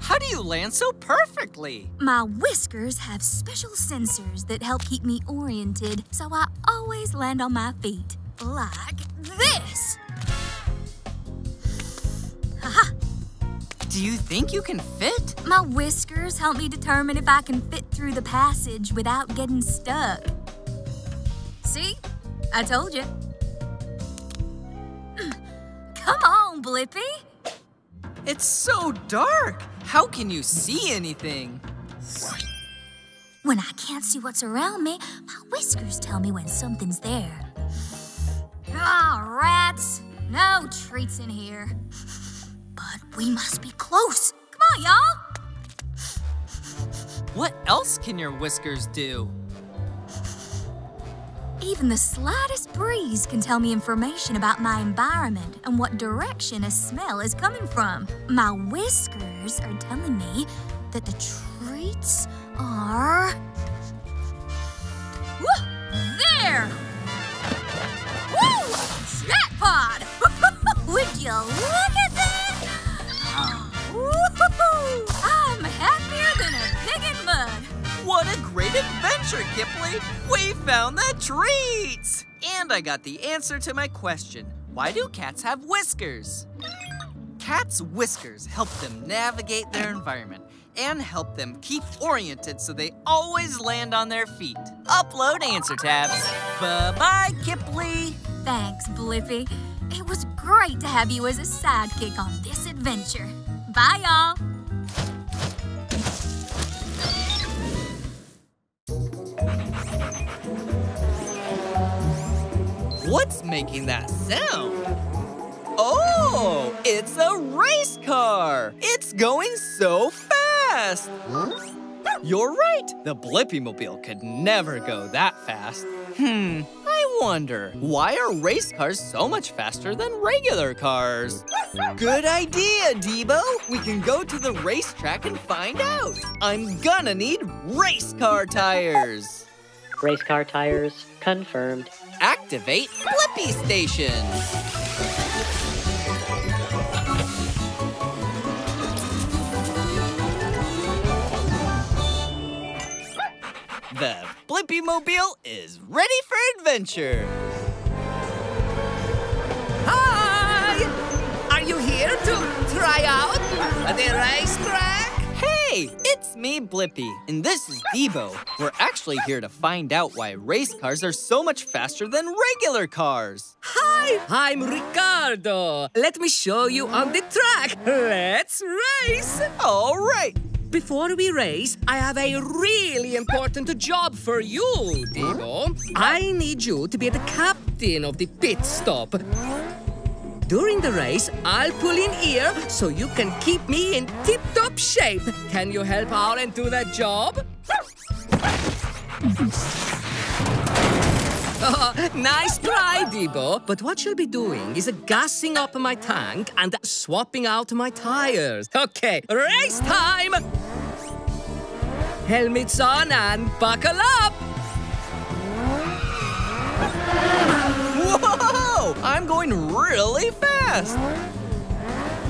How do you land so perfectly? My whiskers have special sensors that help keep me oriented, so I always land on my feet. Like this. Aha. Do you think you can fit? My whiskers help me determine if I can fit through the passage without getting stuck. See? I told you. Come on, Blippi. It's so dark. How can you see anything? When I can't see what's around me, my whiskers tell me when something's there. Ah, rats. No treats in here. But we must be close. Come on, y'all. What else can your whiskers do? Even the slightest breeze can tell me information about my environment and what direction a smell is coming from. My whiskers are telling me that the treats are... Woo! There! Woo! Jackpot! Would you look at that? Woo-hoo-hoo! I'm happier than a pig in mud. What a great adventure, Kipley! We found the treats! And I got the answer to my question. Why do cats have whiskers? Cats' whiskers help them navigate their environment and help them keep oriented so they always land on their feet. Upload answer tabs. Bye-bye, Kipley! Thanks, Blippi. It was great to have you as a sidekick on this adventure. Bye, y'all. What's making that sound? Oh, it's a race car. It's going so fast. You're right. The Blippi-mobile could never go that fast. I wonder, why are race cars so much faster than regular cars? Good idea, Debo. We can go to the racetrack and find out. I'm gonna need race car tires. Race car tires confirmed. Activate Blippi Station. The Blippi-mobile is ready for adventure. Hi! Are you here to try out the racetrack? Hey, it's me, Blippi, and this is Debo. We're actually here to find out why race cars are so much faster than regular cars. Hi, I'm Ricardo. Let me show you on the track. Let's race. All right. Before we race, I have a really important job for you, Debo. I need you to be the captain of the pit stop. During the race, I'll pull in here so you can keep me in tip-top shape. Can you help out and do that job? Oh, nice try, Debo. But what you'll be doing is gassing up my tank and swapping out my tires. Okay, race time! Helmets on and buckle up! Whoa! I'm going really fast!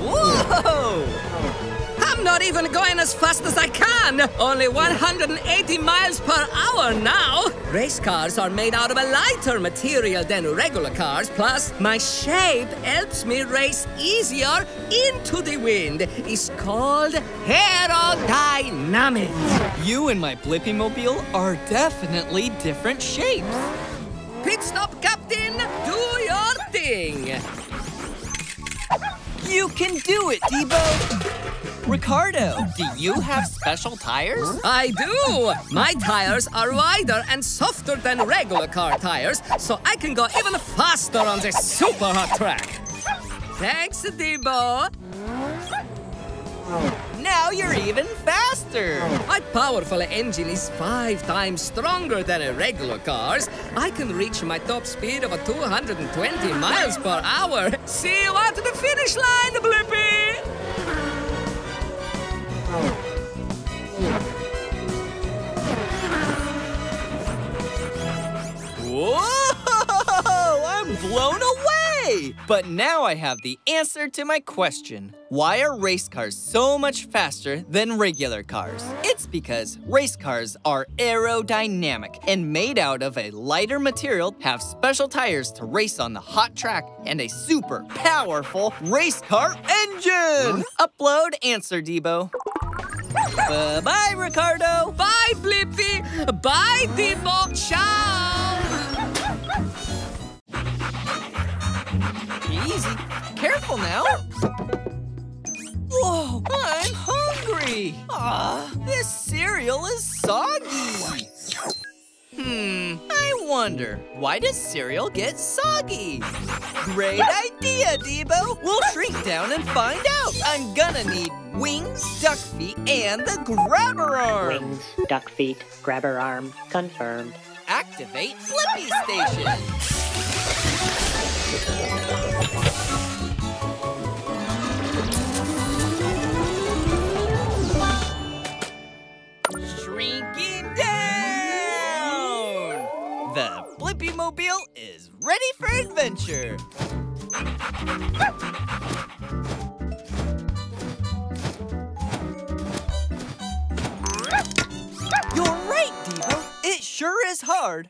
Whoa! I'm not even going as fast as I can! Only 180 miles per hour now! Race cars are made out of a lighter material than regular cars, plus my shape helps me race easier into the wind. It's called aerodynamics. You and my Blippi-mobile are definitely different shapes. Pit stop, Captain! Do your thing! You can do it, Debo! Ricardo, do you have special tires? I do! My tires are wider and softer than regular car tires, so I can go even faster on this super hot track! Thanks, Debo! Now you're even faster! My powerful engine is 5 times stronger than a regular car's. I can reach my top speed of 220 miles per hour. See you out to the finish line, Blippi! Whoa! I'm blown away! But now I have the answer to my question. Why are race cars so much faster than regular cars? It's because race cars are aerodynamic and made out of a lighter material, have special tires to race on the hot track, and a super powerful race car engine! Upload answer, Debo. Bye-bye, Ricardo. Bye, Blippi. Bye, Debo. Ciao. Easy. Careful now. Whoa, I'm hungry. Ah, this cereal is soggy. I wonder, why does cereal get soggy? Great idea, Debo. We'll shrink down and find out. I'm gonna need wings, duck feet, and the grabber arm. Wings, duck feet, grabber arm, confirmed. Activate Blippi Station. Shrinking down! The Blippi-mobile is ready for adventure! You're right, Debo! It sure is hard!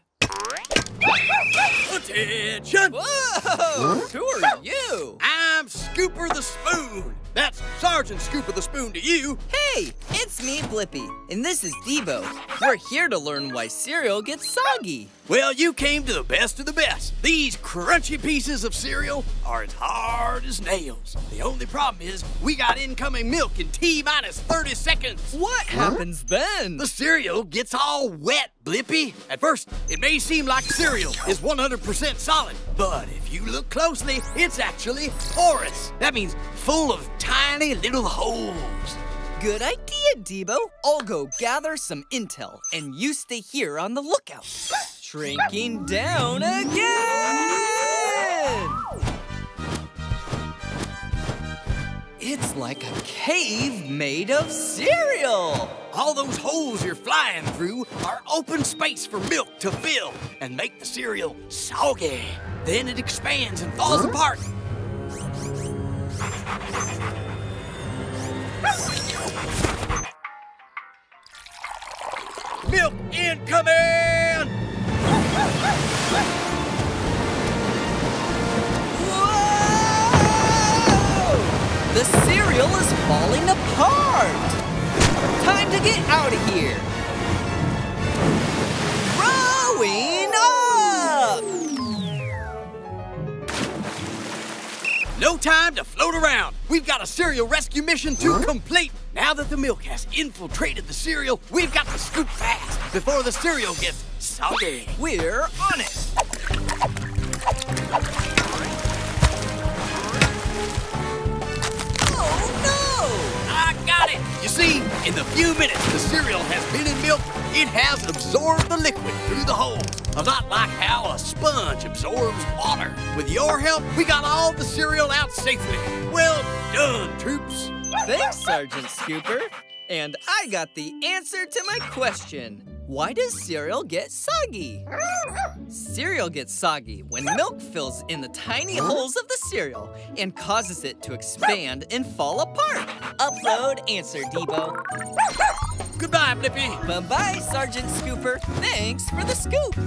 Attention! Whoa! Huh? Who are you? I'm Scooper the Spoon. That's Sergeant Scooper the Spoon to you. Hey, it's me, Blippi, and this is Debo. We're here to learn why cereal gets soggy. Well, you came to the best of the best. These crunchy pieces of cereal are as hard as nails. The only problem is we got incoming milk in T-minus 30 seconds. What happens then? The cereal gets all wet, Blippi. At first, it may seem like cereal is 100% solid, but if you look closely, it's actually porous. That means full of tiny little holes. Good idea, Debo. I'll go gather some intel, and you stay here on the lookout. Shrinking down again! It's like a cave made of cereal. All those holes you're flying through are open space for milk to fill and make the cereal soggy. Then it expands and falls apart. Milk incoming! Whoa! The cereal is falling apart! Time to get out of here! Growing up! No time to float around! We've got a cereal rescue mission to complete! Now that the milk has infiltrated the cereal, we've got to scoop fast before the cereal gets soggy. We're on it! Oh, no! I got it! You see, in the few minutes the cereal has been in milk, it has absorbed the liquid through the holes. A lot like how a sponge absorbs water. With your help, we got all the cereal out safely. Well done, troops. Thanks, Sergeant Scooper. And I got the answer to my question. Why does cereal get soggy? Cereal gets soggy when milk fills in the tiny holes of the cereal and causes it to expand and fall apart. Upload answer, Debo. Goodbye, Blippi. Bye-bye, Sergeant Scooper. Thanks for the scoop.